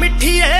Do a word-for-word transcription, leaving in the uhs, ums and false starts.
मिठिए